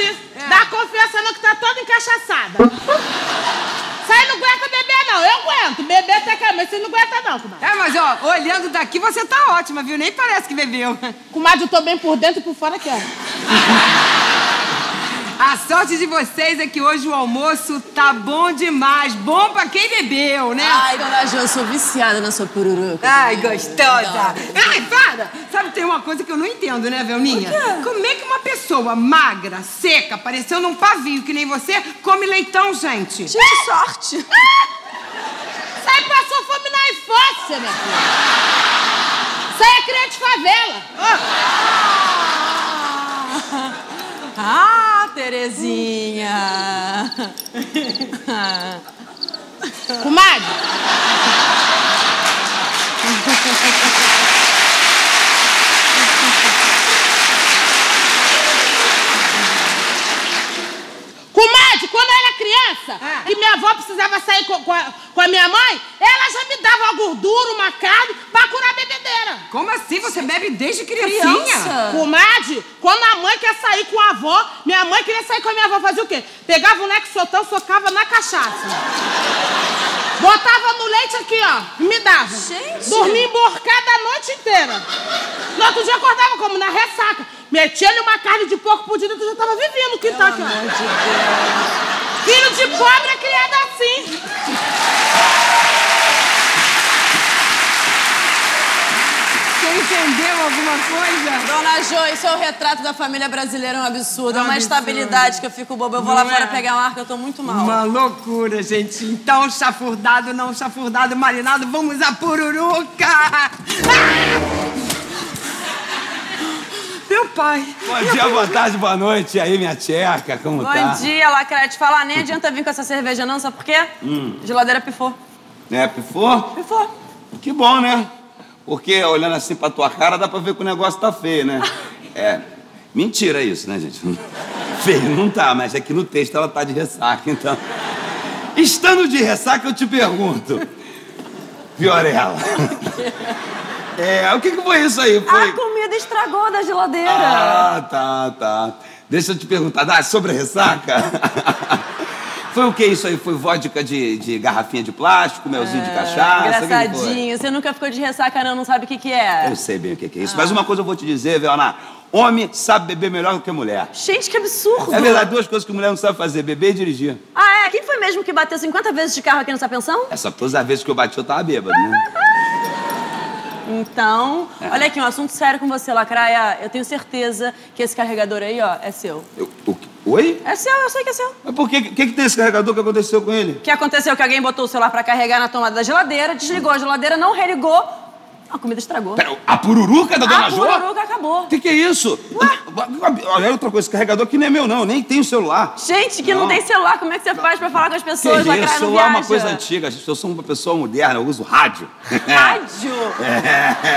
disso. É. Dá confiança não que tá toda encachaçada. Você não aguenta beber, não. Eu aguento. Beber até que é, mas você não aguenta, não, comadre. É, mas ó, olhando daqui você tá ótima, viu? Nem parece que bebeu. Comadre, eu tô bem por dentro e por fora que é. A sorte de vocês é que hoje o almoço tá bom demais. Bom pra quem bebeu, né? Ai, Dona Jô, eu sou viciada na sua pururuca. Ai, gostosa. Ai, para! Sabe, tem uma coisa que eu não entendo, né, Velminha? Como é que uma pessoa magra, seca, parecendo um pavio que nem você, come leitão, gente? Gente, sorte. Isso aí passou fome na infância, minha filha. Isso aí é criança de favela. Ah! Terezinha. Comadre. Comadre, quando eu era criança e minha avó precisava sair com a minha mãe, ela já me dava uma gordura, uma carne pra curar a bebedeira. Como assim? Você bebe desde criancinha? Comadre, quando a mãe quer sair com a avó, minha mãe queria sair com a minha avó, fazia o quê? Pegava o Nexotan, socava na cachaça. Botava no leite aqui, ó, e me dava. Gente. Dormia emborcada a noite inteira. No outro dia acordava como? Na ressaca. Metia-lhe uma carne de porco por dentro, já tava vivendo o que tá aqui, ó. Meu Deus. Filho de pobre é criado assim. Entendeu alguma coisa? Dona Jô, isso é o retrato da família brasileira, é um absurdo. É uma instabilidade que eu fico boba. Eu vou lá fora pegar um ar que eu tô muito mal. Uma loucura, gente. Então, chafurdado, não chafurdado, marinado, vamos à pururuca! Ah! Meu pai. Bom dia, boa tarde, boa noite. E aí, minha tcheca, como tá? Bom dia, Lacrete. Falar, nem adianta vir com essa cerveja não, sabe por quê? Geladeira pifou. É, pifou? Pifou. Que bom, né? Porque olhando assim pra tua cara, dá pra ver que o negócio tá feio, né? É, mentira isso, né, gente? Feio não tá, mas aqui no texto ela tá de ressaca, então... Estando de ressaca, eu te pergunto... Fiorella... É, o que que foi isso aí? Foi... A comida estragou da geladeira. Ah, tá. Deixa eu te perguntar, sobre a ressaca... Foi o que isso aí? Foi vodka de garrafinha de plástico, melzinho de cachaça? Engraçadinho. Você nunca ficou de ressaca, não sabe o que é. Eu sei bem o que é isso. Mas uma coisa eu vou te dizer, Velna. Homem sabe beber melhor do que mulher. Gente, que absurdo. É verdade, duas coisas que mulher não sabe fazer, beber e dirigir. Ah, é? Quem foi mesmo que bateu 50 vezes de carro aqui nessa pensão? É só todas as vezes que eu bati, eu tava bêbado, né? Então, olha aqui, um assunto sério com você, Lacraia. Eu tenho certeza que esse carregador aí, ó, é seu. Oi? É seu, eu sei que é seu. Mas por quê? O que tem esse carregador? O que aconteceu com ele? O que aconteceu? Que alguém botou o celular pra carregar na tomada da geladeira, desligou a geladeira, não religou, a comida estragou. Pera, a pururuca da Dona Jô? A pururuca acabou. O que é isso? Ué? Olha outra coisa, esse carregador aqui não é meu, não. Nem tem o celular. Gente, que não tem celular, como é que você faz pra falar com as pessoas? Que isso? O celular é uma coisa antiga. Eu sou uma pessoa moderna, eu uso rádio. Rádio?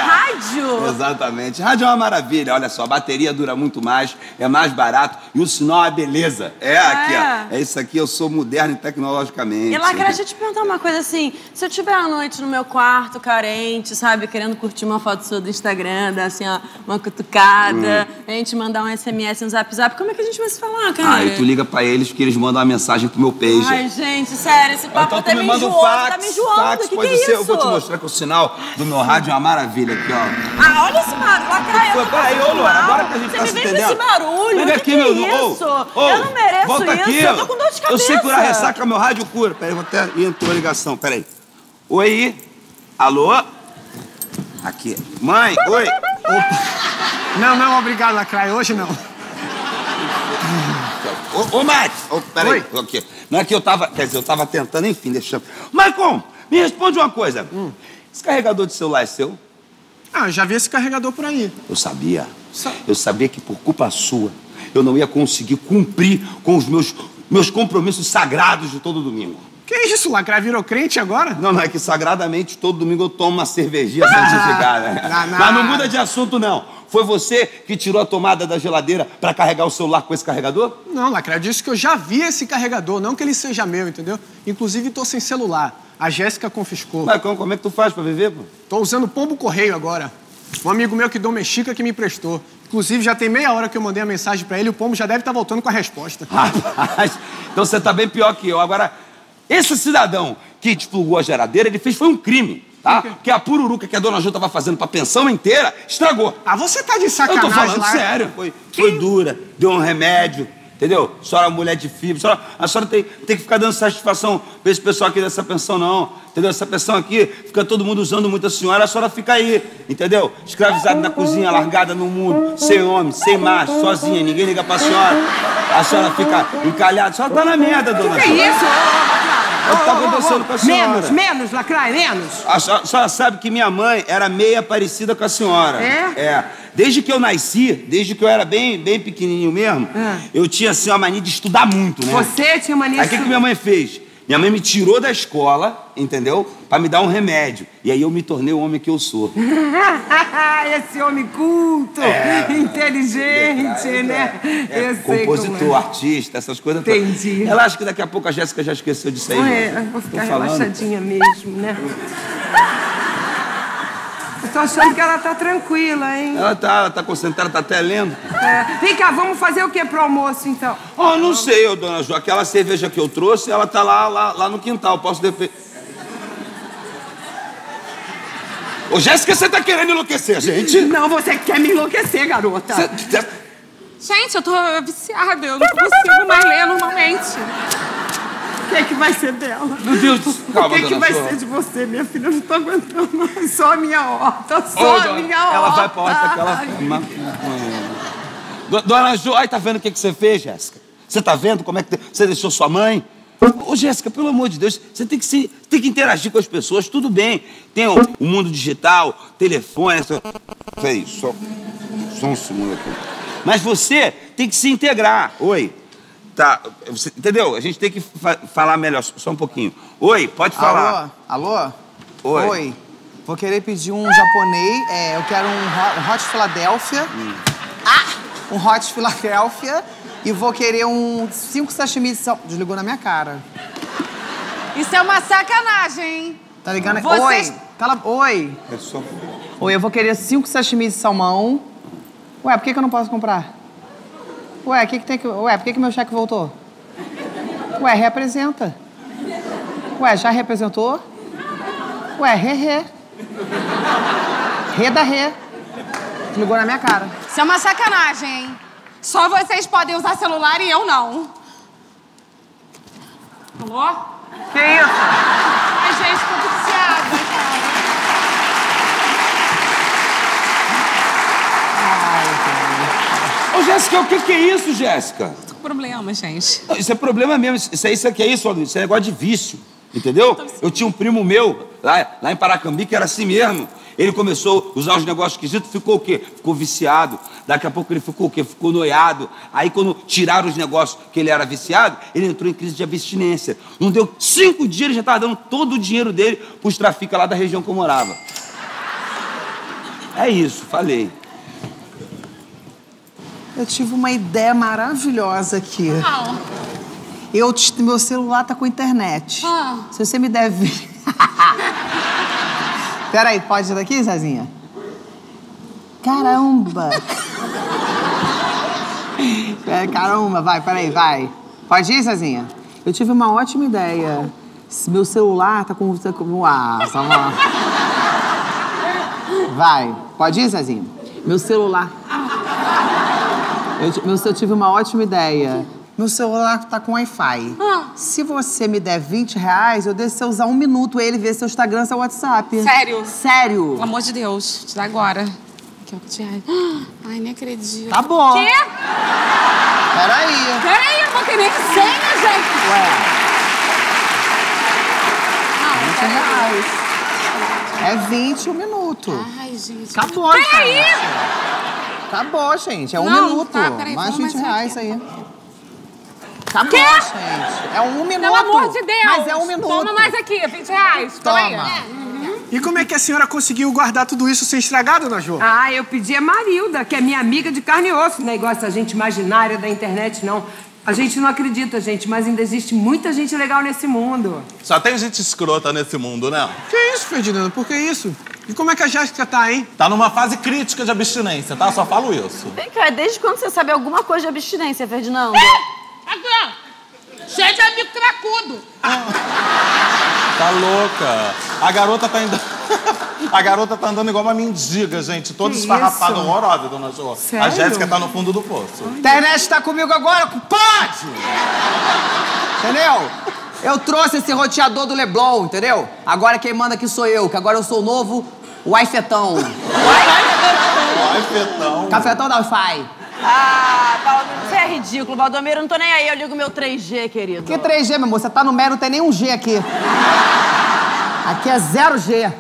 Rádio? Exatamente. Rádio é uma maravilha. Olha só, a bateria dura muito mais, é mais barato e o sinal é beleza. É aqui, ó. É isso aqui, eu sou moderno tecnologicamente. E lá, cara, deixa eu te perguntar uma coisa assim. Se eu tiver à noite no meu quarto, carente, sabe, querendo curtir uma foto sua do Instagram, dar assim, ó, uma cutucada, a gente mandar um SMS, um zap zap, como é que a gente vai se falar, cara? Ah, e tu liga pra eles que eles mandam uma mensagem pro meu pager. Ai, gente, sério, esse papo tá me enjoando, tá me enjoando, que é isso? Eu vou te mostrar que o sinal do meu rádio é uma maravilha aqui, ó. Ah, olha esse barulho, Lacraia. Peraí, ô, Luana, agora que a gente tá se entendendo. Você me vem com esse barulho, o que é isso? Eu não mereço isso, eu tô com dor de cabeça. Eu sei curar ressaca, meu rádio cura. Peraí, vou até ir entrou a ligação, peraí. Oi, alô? Aqui. Mãe, oi. Opa. Não, obrigado, Lacraia. Hoje não. Ô, Mike. Peraí. Okay. Não é que eu tava... Quer dizer, eu tava tentando, enfim, deixa eu... Maicon, me responde uma coisa. Esse carregador de celular é seu? Ah, eu já vi esse carregador por aí. Eu sabia. Eu sabia que por culpa sua eu não ia conseguir cumprir com os meus compromissos sagrados de todo domingo. Que isso, Lacraia? Virou crente agora? Não, é que sagradamente todo domingo eu tomo uma cervejinha santificada. Mas não muda de assunto, não. Foi você que tirou a tomada da geladeira pra carregar o celular com esse carregador? Não, Lacraia, eu disse que eu já vi esse carregador, não que ele seja meu, entendeu? Inclusive, tô sem celular. A Jéssica confiscou. Mas como é que tu faz pra viver, pô? Tô usando pombo correio agora. Um amigo meu que deu Mexica que me emprestou. Inclusive, já tem meia hora que eu mandei a mensagem pra ele, o pombo já deve estar voltando com a resposta. Rapaz, então você tá bem pior que eu. Agora, esse cidadão que desplugou a geladeira, ele fez foi um crime, tá? Porque a pururuca que a Dona Jô tava fazendo pra pensão inteira, estragou. Ah, você tá de sacanagem. Eu tô falando sério. Foi dura, deu um remédio, entendeu? A senhora é mulher de fibra, a senhora tem que ficar dando satisfação pra esse pessoal aqui dessa pensão, não. Entendeu? Essa pensão aqui, fica todo mundo usando muito a senhora, a senhora fica aí, entendeu? Escravizada na cozinha, largada no mundo, sem homem, sem macho, sozinha, ninguém liga pra senhora. A senhora fica encalhada, a senhora tá na merda, dona. Que é isso? O que tá acontecendo com a senhora? Menos, lacraia, menos. A senhora sabe que minha mãe era meia parecida com a senhora. É? É. Desde que eu nasci, desde que eu era bem pequenininho mesmo, eu tinha, assim, uma mania de estudar muito, né? Você tinha mania de estudar? Aí o que minha mãe fez? Minha mãe me tirou da escola, entendeu? Pra me dar um remédio. E aí eu me tornei o homem que eu sou. Esse homem culto, inteligente, né? Compositor, artista, essas coisas. Entendi. Ela acha que daqui a pouco a Jéssica já esqueceu disso aí. É, vou ficar relaxadinha mesmo, né? Eu tô achando que ela tá tranquila, hein? Ela tá concentrada, tá até lendo. É. Vem cá, vamos fazer o que pro almoço, então? Oh, não sei, ô, Dona Jô. Aquela cerveja que eu trouxe, ela tá lá no quintal. Posso defender... Ô, Jéssica, você tá querendo enlouquecer, gente? Não, você quer me enlouquecer, garota. Gente, eu tô viciada. Eu não consigo mais ler normalmente. O que é que vai ser dela? Meu Deus do céu. O que é que vai ser de você, minha filha? Eu não tô aguentando. Só a minha horta, só a minha horta. Ela vai pra horta que ela... Dona Jô, aí tá vendo o que você fez, Jéssica? Você tá vendo como é que você deixou sua mãe? Ô, Jéssica, pelo amor de Deus, você tem que interagir com as pessoas, tudo bem. Tem o mundo digital, telefone, essa... Peraí, só um segundo aqui. Mas você tem que se integrar. Oi. Tá, você, entendeu? A gente tem que falar melhor, só um pouquinho. Oi, pode falar. Alô? Alô? Oi. Oi. Vou querer pedir um japonês, eu quero um hot Philadelphia. Um hot Philadelphia. E vou querer um 5 sashimi de salmão. Desligou na minha cara. Isso é uma sacanagem, hein? Tá ligando? Vocês... Oi. Cala... Oi. É só... Oi, eu vou querer 5 sashimi de salmão. Ué, por que eu não posso comprar? Ué, por que que meu cheque voltou? Ué, representa. Ué, já representou? Ué, re. Ligou na minha cara. Isso é uma sacanagem, hein? Só vocês podem usar celular e eu não. Alô? Que isso? Ai, gente, tô viciada, cara. Ô, Jéssica, o que é isso, Jéssica? Tô com problema, gente. Não, isso é problema mesmo. Isso é isso, Valdomiro. Isso é negócio de vício, entendeu? Eu tinha um primo meu, lá em Paracambi, que era assim mesmo. Ele começou a usar uns negócios esquisitos, ficou o quê? Ficou viciado. Daqui a pouco ele ficou o quê? Ficou noiado. Aí, quando tiraram os negócios que ele era viciado, ele entrou em crise de abstinência. Não deu 5 dias, ele já tava dando todo o dinheiro dele pros traficantes lá da região que eu morava. É isso, falei. Eu tive uma ideia maravilhosa aqui. Uau. Meu celular tá com internet. Se você me der... Peraí, pode ir daqui, Zezinha? Caramba! Caramba, vai, peraí, vai. Pode ir, Zezinha? Eu tive uma ótima ideia. Uau. Meu celular tá com... Vai, pode ir, Zezinha? Meu celular... Eu tive uma ótima ideia. Meu celular tá com Wi-Fi. Se você me der 20 reais, eu deixo você usar 1 minuto ele ver seu Instagram, seu WhatsApp. Sério? Sério. Pelo amor de Deus, te dá agora. Aqui, ó. Ai, nem acredito. Tá bom. Quê? Peraí. Peraí, eu vou querer que senha, gente. Ué. Não, 20 reais. É 20 1 minuto. Ai, gente. Acabou. Peraí. Acabou, gente. É 1 minuto. Tá, peraí, mais 20 reais aí. Acabou, quê? Gente. É 1 minuto. Pelo amor de Deus. Mas é 1 minuto. Toma mais aqui, 20 reais. Toma. Aí. E como é que a senhora conseguiu guardar tudo isso sem estragar, Dona Jô? Ah, eu pedi a Marilda, que é minha amiga de carne e osso. Não é igual essa gente imaginária da internet, não. A gente não acredita, gente, mas ainda existe muita gente legal nesse mundo. Só tem gente escrota nesse mundo, né? Que isso, Ferdinando? Por que isso? E como é que a Jéssica tá, hein? Tá numa fase crítica de abstinência, tá? Só falo isso. Vem cá, desde quando você sabe alguma coisa de abstinência, Ferdinando? Aqui, ó. Cheio de amigo cracudo. Tá louca. A garota tá ainda... A garota tá andando igual uma mendiga, gente. Toda esfarrapada, horrorosa, Dona Jô. Sério? A Jéssica tá no fundo do poço. A internet tá comigo agora, compadre! Entendeu? Eu trouxe esse roteador do Leblon, entendeu? Agora quem manda aqui sou eu, que agora eu sou o novo Wi-Fetão. Wi-Fetão. Cafetão da Wi-Fi. Ah, Valdomiro, você é ridículo, Valdomiro. Não tô nem aí, eu ligo meu 3G, querido. Que 3G, meu amor? Você tá no mero, não tem nenhum G aqui. Aqui é 0G.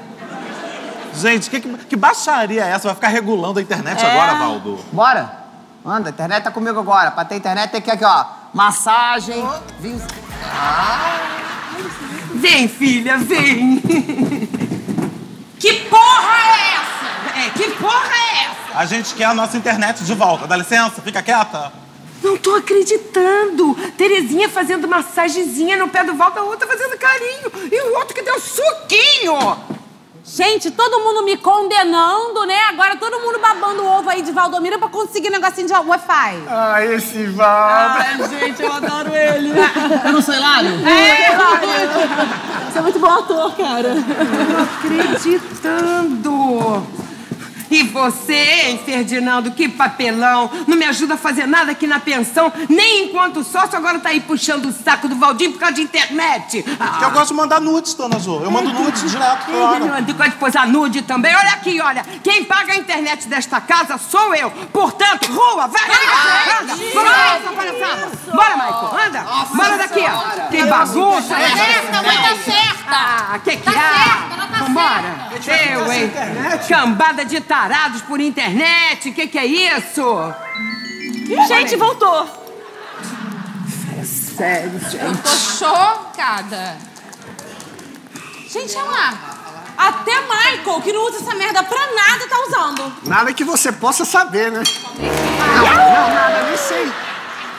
Gente, que baixaria é essa? Vai ficar regulando a internet agora, Valdo? Bora. Anda, a internet tá comigo agora. Pra ter internet tem que aqui, ó. Massagem. Vem. Ah. Vem, filha, vem. Que porra é essa? Que porra é essa? A gente quer a nossa internet de volta. Dá licença, fica quieta. Não tô acreditando. Terezinha fazendo massagenzinha no pé do Valdo, a outra fazendo carinho. E o outro que deu suquinho. Gente, todo mundo me condenando, né? Agora todo mundo babando o ovo aí de Valdomiro pra conseguir um negocinho de Wi-Fi. Ai, esse Valdo. Ai, gente, eu adoro ele. Eu não sei lá, não? É, Valdo. Você é muito bom ator, cara. Eu não acreditando. E você, hein, Ferdinando, que papelão. Não me ajuda a fazer nada aqui na pensão, nem enquanto sócio, agora tá aí puxando o saco do Valdinho por causa de internet. Ah. Eu gosto de mandar nudes, Dona Jô. Eu mando nudes direto fora. E pode posar nude também. Olha aqui, olha. Quem paga a internet desta casa sou eu. Portanto, rua, vai! Anda! Bora, Maicon, anda! Bora daqui, ó. Tem bagunça. Tá certa, mãe, tá certa. Ah, que é? Vambora. Eu, hein? Cambada de tarde. Parados por internet, o que é isso? Gente, voltou. É sério, gente. Eu tô chocada. Gente, olha lá. Até Michael, que não usa essa merda pra nada, tá usando. Nada que você possa saber, né? Não, nada, nem sei.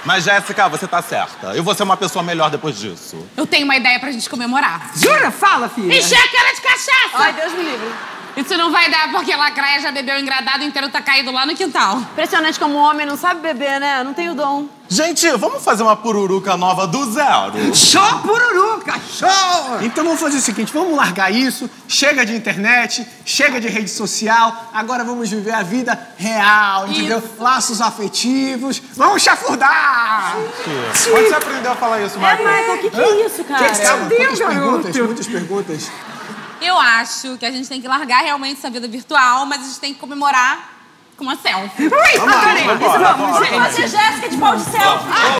Mas, Jéssica, você tá certa. Eu vou ser uma pessoa melhor depois disso. Eu tenho uma ideia pra gente comemorar. Jura? Fala, filha. Encher a cara de cachaça. Ai, Deus me livre. Isso não vai dar, porque a lacraia já bebeu o engradado inteiro, tá caído lá no quintal. Impressionante como um homem não sabe beber, né? Não tem o dom. Gente, vamos fazer uma pururuca nova do zero. Show, pururuca! Show! Então vamos fazer o seguinte, vamos largar isso. Chega de internet, chega de rede social. Agora vamos viver a vida real, entendeu? Isso. Laços afetivos. Vamos chafurdar! Onde você aprendeu a falar isso, Marcos? Marcos, o que é isso, cara? Muitas perguntas. Eu acho que a gente tem que largar realmente essa vida virtual, mas a gente tem que comemorar com uma selfie. Ui, adorei! Vamos fazer Jéssica de pau de selfie.